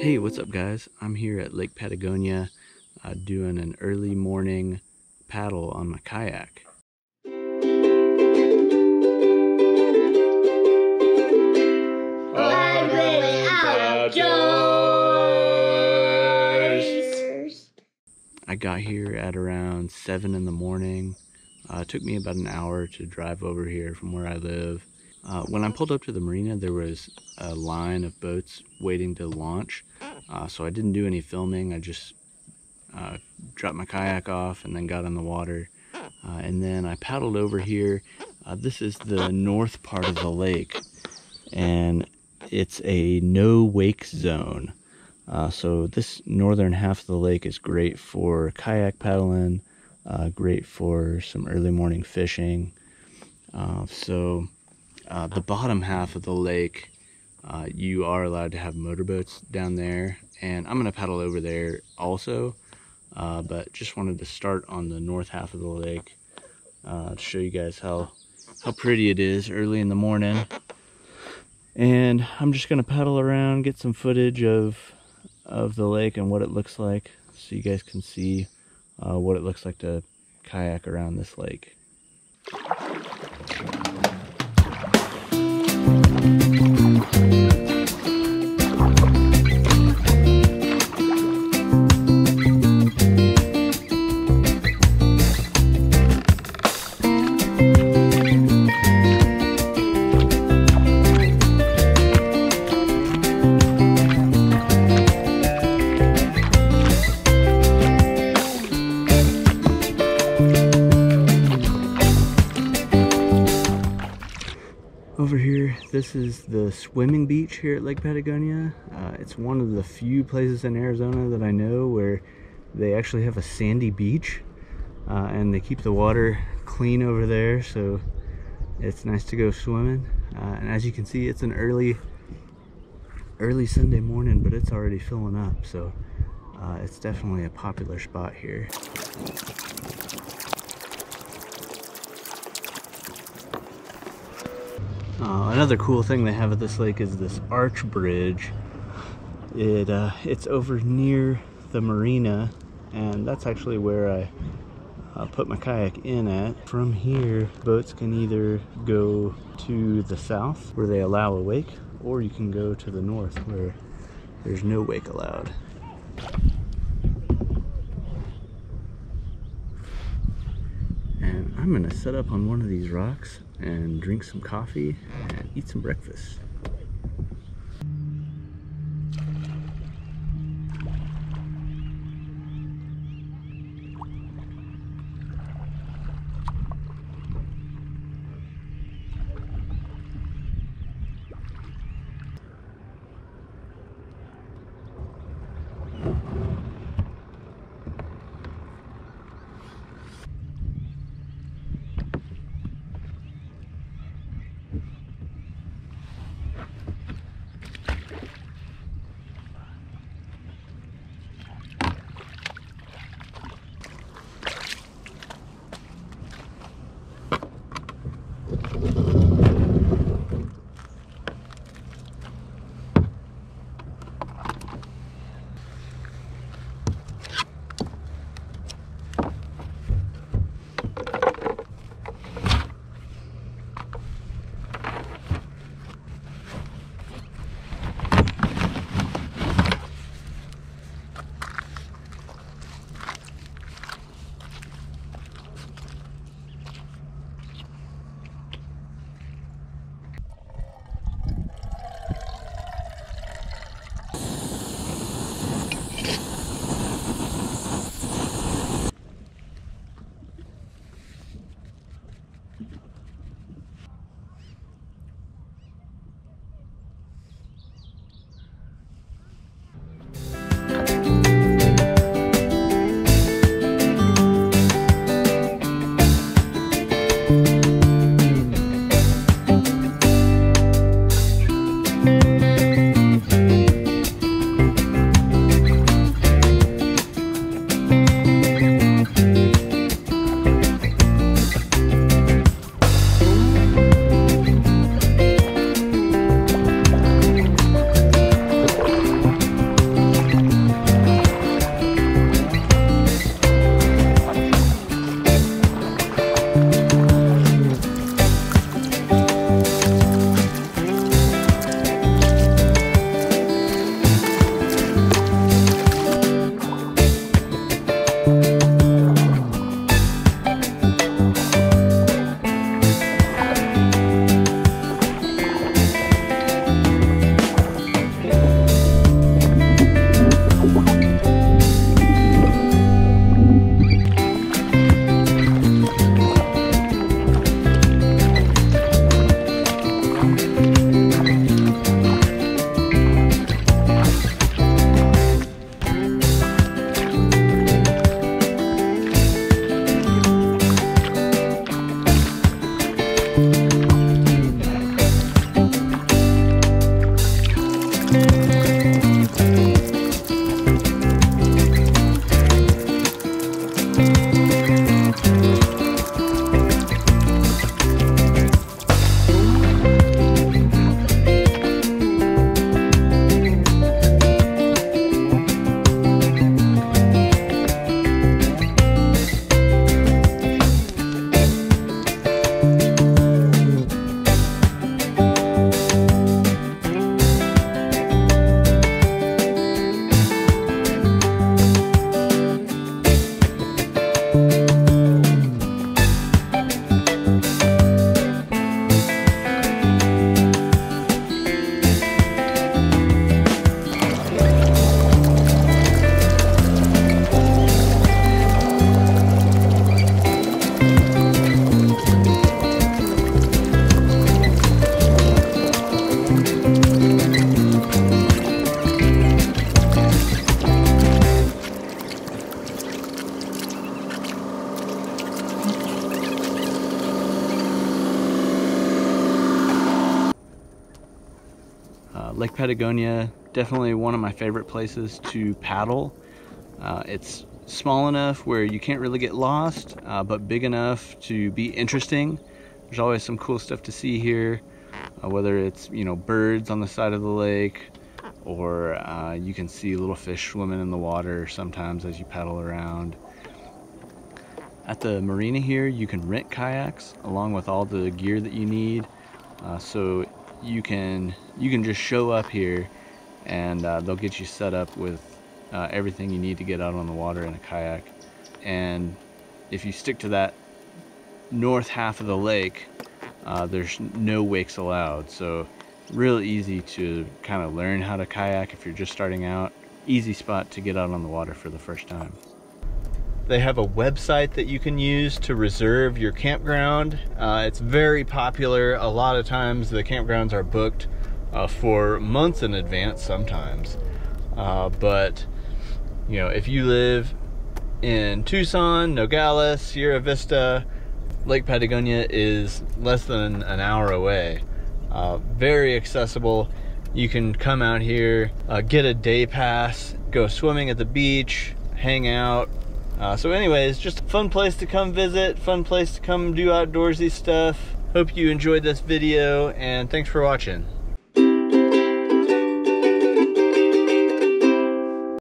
Hey, what's up guys? I'm here at Lake Patagonia doing an early morning paddle on my kayak. I'm going outdoors! I got here at around 7 in the morning. It took me about an hour to drive over here from where I live. When I pulled up to the marina, there was a line of boats waiting to launch, so I didn't do any filming. I just dropped my kayak off and then got in the water, and then I paddled over here. This is the north part of the lake, and it's a no-wake zone, so this northern half of the lake is great for kayak paddling, great for some early morning fishing. The bottom half of the lake, you are allowed to have motorboats down there, and I'm going to paddle over there also, but just wanted to start on the north half of the lake to show you guys how pretty it is early in the morning. And I'm just going to paddle around, get some footage of the lake and what it looks like, so you guys can see what it looks like to kayak around this lake. Over here, this is the swimming beach here at Lake Patagonia. It's one of the few places in Arizona that I know where they actually have a sandy beach, and they keep the water clean over there, so it's nice to go swimming. And as you can see, it's an early Sunday morning, but it's already filling up, so it's definitely a popular spot here. Another cool thing they have at this lake is this arch bridge. It's over near the marina, and that's actually where I put my kayak in at. From here, boats can either go to the south, where they allow a wake, or you can go to the north, where there's no wake allowed. And I'm gonna set up on one of these rocks and drink some coffee and eat some breakfast. Lake Patagonia, definitely one of my favorite places to paddle. It's small enough where you can't really get lost, but big enough to be interesting. There's always some cool stuff to see here, whether it's, you know, birds on the side of the lake, or you can see little fish swimming in the water sometimes as you paddle around. At the marina here, you can rent kayaks along with all the gear that you need, so you can just show up here and they'll get you set up with everything you need to get out on the water in a kayak. And if you stick to that north half of the lake, there's no wakes allowed, so real easy to kind of learn how to kayak if you're just starting out. Easy spot to get out on the water for the first time. They have a website that you can use to reserve your campground. It's very popular. A lot of times the campgrounds are booked for months in advance sometimes, but you know, if you live in Tucson, Nogales, Sierra Vista, Lake Patagonia is less than an hour away. Very accessible. You can come out here, get a day pass, go swimming at the beach, hang out. So anyways, just a fun place to come visit, fun place to come do outdoorsy stuff. Hope you enjoyed this video, and thanks for watching.